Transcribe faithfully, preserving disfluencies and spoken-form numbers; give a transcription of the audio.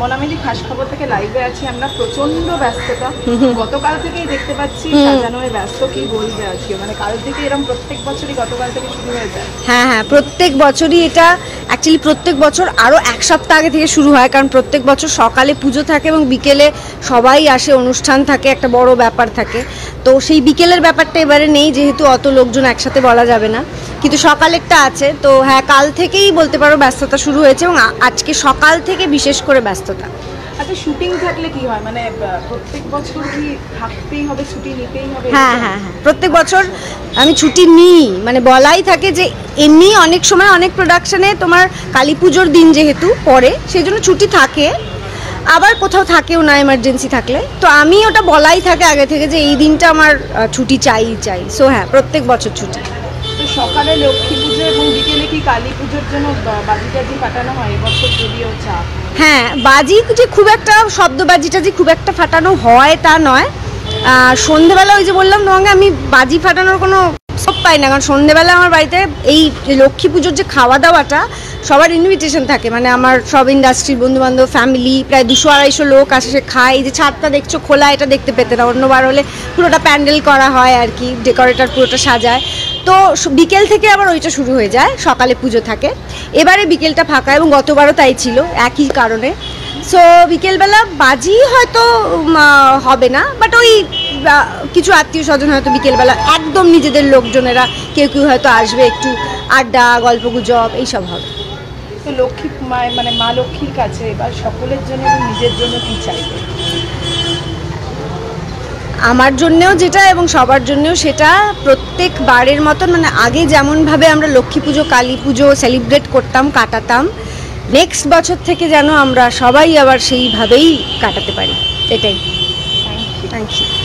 मोलामिली खास खबर থেকে লাইভে আছি আমরা। প্রচন্ড ব্যস্ততা, গতকাল থেকেই দেখতে পাচ্ছি সাজানোয় ব্যস্ত, কি বলবে আছি মানে কাল থেকে এরকম প্রত্যেক বছরই গতকাল থেকে শুরু হয়ে যায়। হ্যাঁ হ্যাঁ প্রত্যেক বছরই, এটা অ্যাকচুয়ালি প্রত্যেক বছর আরো এক সপ্তাহ আগে থেকে শুরু হয়, কারণ প্রত্যেক বছর সকালে পুজো থাকে এবং বিকেলে সবাই আসে, অনুষ্ঠান থাকে, একটা বড় ব্যাপার থাকে। তো সেই বিকেলের ব্যাপারটা এবারে নেই যেহেতু অত লোকজন একসাথে বলা যাবে না, কিন্তু সকালেরটা আছে। তো হ্যাঁ কাল থেকেই বলতে পারো ব্যস্ততা শুরু হয়েছে এবং আজকে সকাল থেকে বিশেষ করে ব্যস্ততা। আচ্ছা শুটিং থাকলে কি হয়, মানে প্রত্যেক বছর কি থাকতেই হবে, ছুটি নিতেই হবে? হ্যাঁ হ্যাঁ হ্যাঁ প্রত্যেক বছর আমি ছুটি নিই, মানে বলাই থাকে যে এমনি অনেক সময় অনেক প্রোডাকশানে তোমার কালী পুজোর দিন যেহেতু পরে সেই জন্য ছুটি থাকে, আবার কোথাও থাকেও না এমার্জেন্সি থাকলে। তো আমি ওটা বলাই থাকে আগে থেকে যে এই দিনটা আমার ছুটি চাই চাই। সো হ্যাঁ প্রত্যেক বছর ছুটি। সকালে লক্ষ্মী পুজো এবং বিকেলে কি কালী পুজোর জন্য বাজিটা যে ফাটানো হয় এবছর যদিও চাপ। হ্যাঁ বাজি যে খুব একটা শব্দ বাজিটা যে খুব একটা ফাটানো হয় তা নয়, সন্ধেবেলা ওই যে বললাম তোমাকে আমি বাজি ফাটানোর কোনো সব পাই না, কারণ সন্ধেবেলা আমার বাড়িতে এই লক্ষ্মী পুজোর যে খাওয়া দাওয়াটা সবার ইনভিটেশন থাকে, মানে আমার সব ইন্ডাস্ট্রির বন্ধুবান্ধব ফ্যামিলি প্রায় দুশো আড়াইশো লোক আসে, সে খায়। এই যে ছাদটা দেখছো খোলা, এটা দেখতে পেতে না, অন্যবার হলে পুরোটা প্যান্ডেল করা হয় আর কি, ডেকোরেটর পুরোটা সাজায়। তো বিকেল থেকে আবার ওইটা শুরু হয়ে যায়, সকালে পুজো থাকে, এবারে বিকেলটা ফাঁকা এবং গতবারও তাই ছিল একই কারণে। সো বিকেলবেলা বাজি হয়তো হবে না, বাট ওই কিছু আত্মীয় স্বজন হয়তো বিকেলবেলা একদম নিজেদের লোকজনেরা কেউ কেউ হয়তো আসবে, একটু আড্ডা গল্প গুজব এইসব হবে। তো লক্ষ্মী মানে মা লক্ষ্মীর কাছে এবার সকলের জন্য নিজের জন্য কী চাইবে? আমার জন্যেও যেটা এবং সবার জন্যেও সেটা, প্রত্যেকবারের মতন মানে আগে যেমনভাবে আমরা লক্ষ্মী পুজো কালী পুজো সেলিব্রেট করতাম কাটাতাম, নেক্সট বছর থেকে যেন আমরা সবাই আবার সেইভাবেই কাটাতে পারি, এটাই। Thank you.